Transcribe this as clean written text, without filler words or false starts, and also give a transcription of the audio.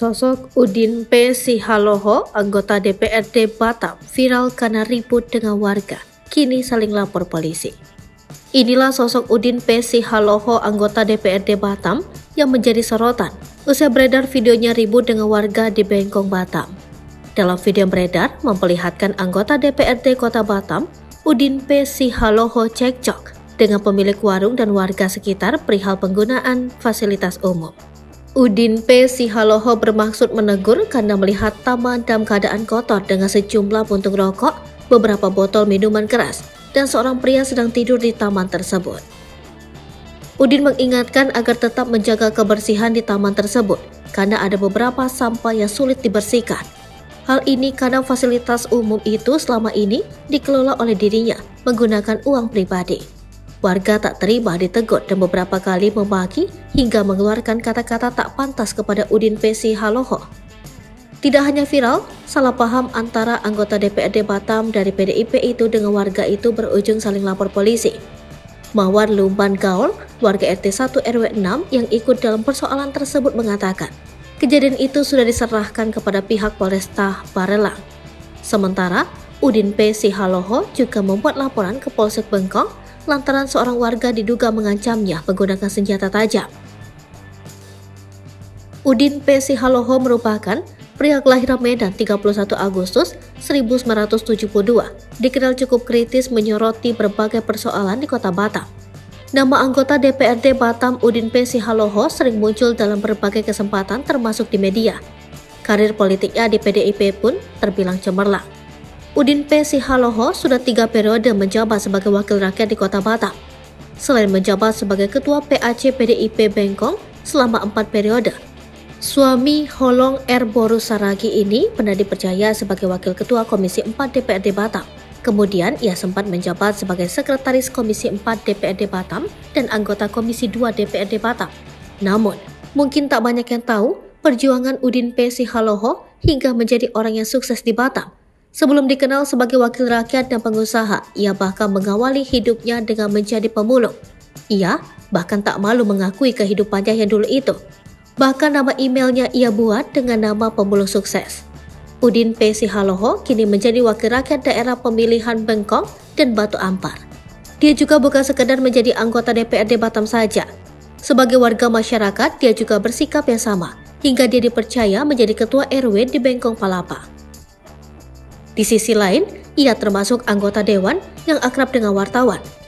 Sosok Udin P. Sihaloho, anggota DPRD Batam, viral karena ribut dengan warga, kini saling lapor polisi. Inilah sosok Udin P. Sihaloho, anggota DPRD Batam, yang menjadi sorotan usai beredar videonya ribut dengan warga di Bengkong, Batam. Dalam video yang beredar memperlihatkan anggota DPRD Kota Batam, Udin P. Sihaloho cekcok dengan pemilik warung dan warga sekitar perihal penggunaan fasilitas umum. Udin P. Sihaloho bermaksud menegur karena melihat taman dalam keadaan kotor dengan sejumlah puntung rokok, beberapa botol minuman keras, dan seorang pria sedang tidur di taman tersebut. Udin mengingatkan agar tetap menjaga kebersihan di taman tersebut karena ada beberapa sampah yang sulit dibersihkan. Hal ini karena fasilitas umum itu selama ini dikelola oleh dirinya menggunakan uang pribadi. Warga tak terima ditegur dan beberapa kali memaki hingga mengeluarkan kata-kata tak pantas kepada Udin P. Sihaloho. Tidak hanya viral, salah paham antara anggota DPRD Batam dari PDIP itu dengan warga itu berujung saling lapor polisi. Mawar Lumban Gaul, warga RT 1 RW 6 yang ikut dalam persoalan tersebut mengatakan, kejadian itu sudah diserahkan kepada pihak Polresta Barelang. Sementara, Udin P. Sihaloho juga membuat laporan ke Polsek Bengkong lantaran seorang warga diduga mengancamnya menggunakan senjata tajam. Udin P. Sihaloho merupakan pria kelahiran Medan 31 Agustus 1972, dikenal cukup kritis menyoroti berbagai persoalan di Kota Batam. Nama anggota DPRD Batam Udin P. Sihaloho sering muncul dalam berbagai kesempatan termasuk di media. Karir politiknya di PDIP pun terbilang cemerlang. Udin P. Sihaloho sudah 3 periode menjabat sebagai wakil rakyat di Kota Batam. Selain menjabat sebagai ketua PAC PDIP Bengkong selama 4 periode, suami Holong R. Boru Saragi ini pernah dipercaya sebagai wakil ketua Komisi 4 DPRD Batam. Kemudian ia sempat menjabat sebagai sekretaris Komisi 4 DPRD Batam dan anggota Komisi 2 DPRD Batam. Namun, mungkin tak banyak yang tahu perjuangan Udin P. Sihaloho hingga menjadi orang yang sukses di Batam. Sebelum dikenal sebagai wakil rakyat dan pengusaha, ia bahkan mengawali hidupnya dengan menjadi pemulung. Ia bahkan tak malu mengakui kehidupannya yang dulu itu. Bahkan nama emailnya ia buat dengan nama Pemulung Sukses. Udin P. Sihaloho kini menjadi wakil rakyat daerah pemilihan Bengkong dan Batu Ampar. Dia juga bukan sekedar menjadi anggota DPRD Batam saja. Sebagai warga masyarakat, dia juga bersikap yang sama, hingga dia dipercaya menjadi ketua RW di Bengkong Palapa. Di sisi lain, ia termasuk anggota dewan yang akrab dengan wartawan.